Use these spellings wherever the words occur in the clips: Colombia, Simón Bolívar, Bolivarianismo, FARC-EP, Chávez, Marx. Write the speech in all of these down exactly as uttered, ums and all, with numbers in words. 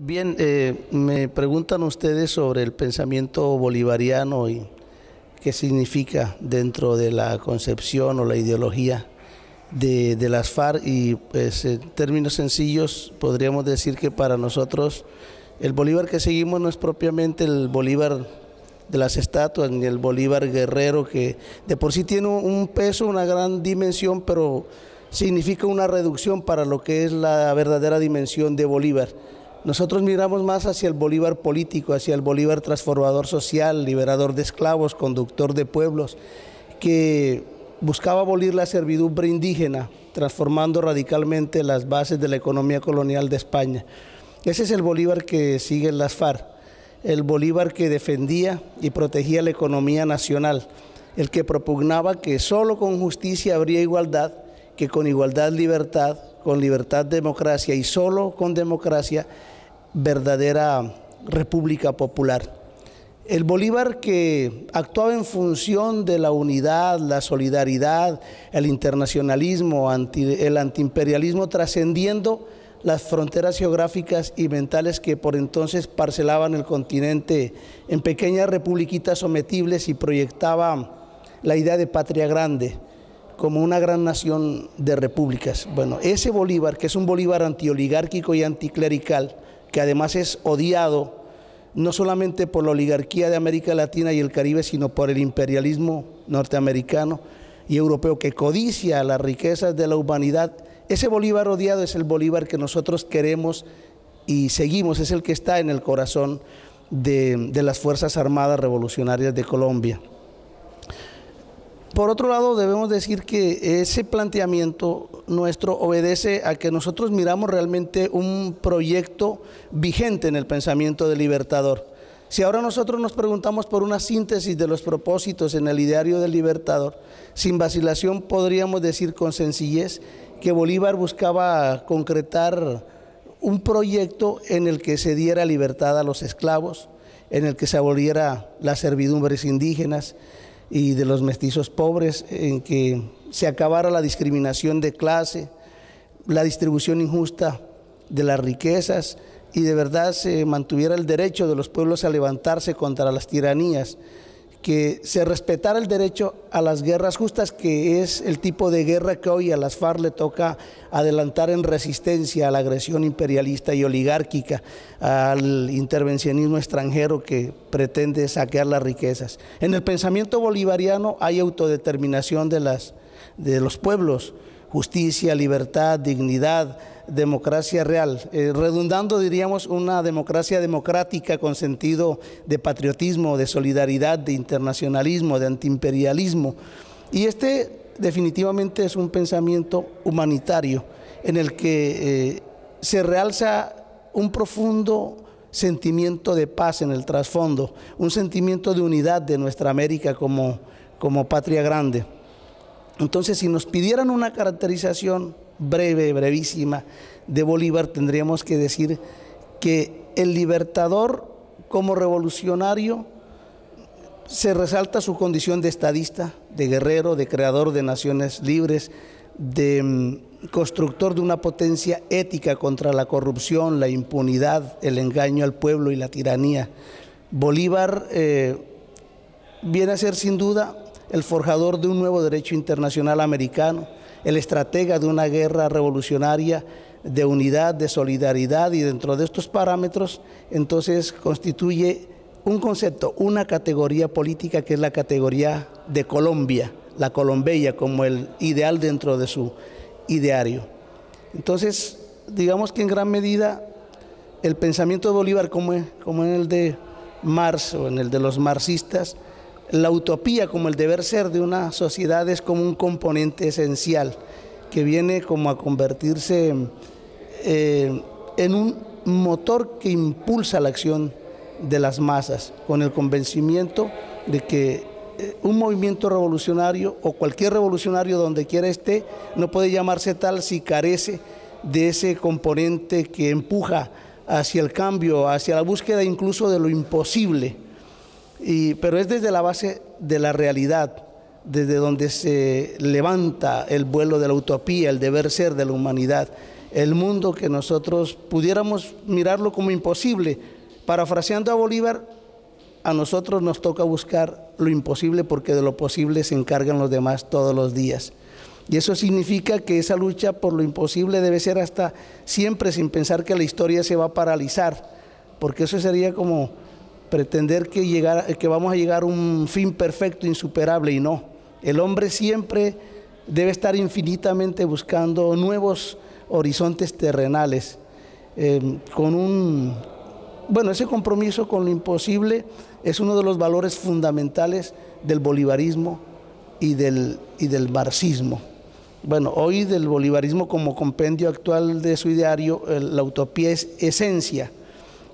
Bien, eh, me preguntan ustedes sobre el pensamiento bolivariano y qué significa dentro de la concepción o la ideología de, de las FARC, y pues en términos sencillos podríamos decir que para nosotros el Bolívar que seguimos no es propiamente el Bolívar de las estatuas ni el Bolívar guerrero, que de por sí tiene un peso, una gran dimensión, pero significa una reducción para lo que es la verdadera dimensión de Bolívar. Nosotros miramos más hacia el Bolívar político, hacia el Bolívar transformador social, liberador de esclavos, conductor de pueblos, que buscaba abolir la servidumbre indígena, transformando radicalmente las bases de la economía colonial de España. Ese es el Bolívar que siguen las FARC, el Bolívar que defendía y protegía la economía nacional, el que propugnaba que solo con justicia habría igualdad, que con igualdad libertad, con libertad democracia y solo con democracia verdadera república popular. El Bolívar que actuaba en función de la unidad, la solidaridad, el internacionalismo, anti, el antiimperialismo, trascendiendo las fronteras geográficas y mentales que por entonces parcelaban el continente en pequeñas republiquitas sometibles, y proyectaba la idea de patria grande como una gran nación de repúblicas. Bueno, ese Bolívar, que es un Bolívar antioligárquico y anticlerical, que además es odiado no solamente por la oligarquía de América Latina y el Caribe, sino por el imperialismo norteamericano y europeo, que codicia las riquezas de la humanidad, ese Bolívar odiado es el Bolívar que nosotros queremos y seguimos, es el que está en el corazón de, de las Fuerzas Armadas Revolucionarias de Colombia. Por otro lado, debemos decir que ese planteamiento nuestro obedece a que nosotros miramos realmente un proyecto vigente en el pensamiento del Libertador. Si ahora nosotros nos preguntamos por una síntesis de los propósitos en el ideario del Libertador, sin vacilación podríamos decir con sencillez que Bolívar buscaba concretar un proyecto en el que se diera libertad a los esclavos, en el que se aboliera las servidumbres indígenas y de los mestizos pobres, en que se acabara la discriminación de clase, la distribución injusta de las riquezas, y de verdad se mantuviera el derecho de los pueblos a levantarse contra las tiranías, que se respetara el derecho a las guerras justas, que es el tipo de guerra que hoy a las FARC le toca adelantar en resistencia a la agresión imperialista y oligárquica, al intervencionismo extranjero que pretende saquear las riquezas. En el pensamiento bolivariano hay autodeterminación de, las, de los pueblos, justicia, libertad, dignidad, democracia real, eh, redundando diríamos una democracia democrática con sentido de patriotismo, de solidaridad, de internacionalismo, de antiimperialismo. Y este definitivamente es un pensamiento humanitario en el que eh, se realza un profundo sentimiento de paz en el trasfondo, un sentimiento de unidad de nuestra América como, como patria grande. Entonces, si nos pidieran una caracterización breve, brevísima, de Bolívar, tendríamos que decir que el Libertador como revolucionario se resalta su condición de estadista, de guerrero, de creador de naciones libres, de um, constructor de una potencia ética contra la corrupción, la impunidad, el engaño al pueblo y la tiranía. Bolívar eh, viene a ser sin duda el forjador de un nuevo derecho internacional americano, el estratega de una guerra revolucionaria de unidad, de solidaridad, y dentro de estos parámetros entonces constituye un concepto, una categoría política que es la categoría de Colombia, la Colombella, como el ideal dentro de su ideario. Entonces, digamos que en gran medida el pensamiento de Bolívar, como, como en el de Marx o en el de los marxistas, la utopía como el deber ser de una sociedad es como un componente esencial que viene como a convertirse eh, en un motor que impulsa la acción de las masas, con el convencimiento de que eh, un movimiento revolucionario o cualquier revolucionario donde quiera esté no puede llamarse tal si carece de ese componente que empuja hacia el cambio, hacia la búsqueda incluso de lo imposible. Y, pero es desde la base de la realidad, desde donde se levanta el vuelo de la utopía, el deber ser de la humanidad, el mundo que nosotros pudiéramos mirarlo como imposible. Parafraseando a Bolívar, a nosotros nos toca buscar lo imposible porque de lo posible se encargan los demás todos los días. Y eso significa que esa lucha por lo imposible debe ser hasta siempre, sin pensar que la historia se va a paralizar, porque eso sería como pretender que, llegar, que vamos a llegar a un fin perfecto, insuperable, y no. El hombre siempre debe estar infinitamente buscando nuevos horizontes terrenales, eh, con un... Bueno, ese compromiso con lo imposible es uno de los valores fundamentales del bolivarismo y del, y del marxismo. Bueno, hoy del bolivarismo como compendio actual de su ideario, la utopía es esencia.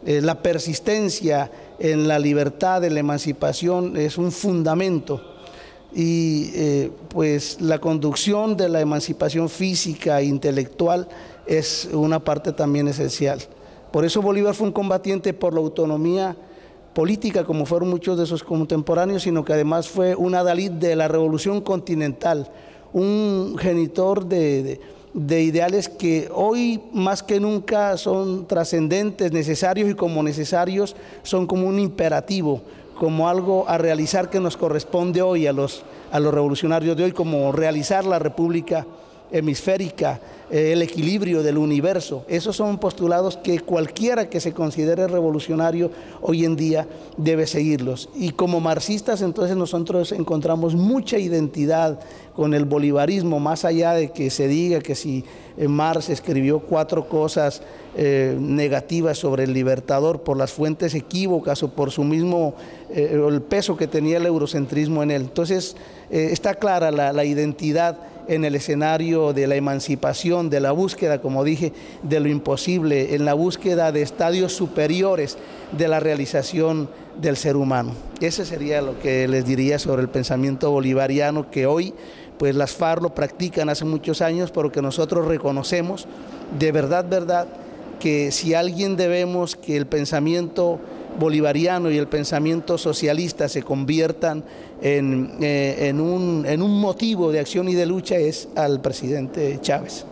Eh, la persistencia en la libertad, en la emancipación es un fundamento. Y eh, pues la conducción de la emancipación física e intelectual es una parte también esencial. Por eso Bolívar fue un combatiente por la autonomía política, como fueron muchos de sus contemporáneos, sino que además fue un adalid de la revolución continental, un genitor de, de, de ideales que hoy más que nunca son trascendentes, necesarios, y como necesarios son como un imperativo, como algo a realizar que nos corresponde hoy a los, a los revolucionarios de hoy, como realizar la república hemisférica, eh, el equilibrio del universo. Esos son postulados que cualquiera que se considere revolucionario hoy en día debe seguirlos. Y como marxistas, entonces, nosotros encontramos mucha identidad con el bolivarismo, más allá de que se diga que si eh, Marx escribió cuatro cosas eh, negativas sobre el libertador por las fuentes equívocas o por su mismo eh, el peso que tenía el eurocentrismo en él. Entonces eh, está clara la, la identidad en el escenario de la emancipación, de la búsqueda, como dije, de lo imposible, en la búsqueda de estadios superiores de la realización del ser humano. Ese sería lo que les diría sobre el pensamiento bolivariano, que hoy pues las FARC lo practican hace muchos años, pero que nosotros reconocemos de verdad, verdad, que si alguien debemos que el pensamiento bolivariano y el pensamiento socialista se conviertan en, eh, en, un, en un motivo de acción y de lucha, es al presidente Chávez.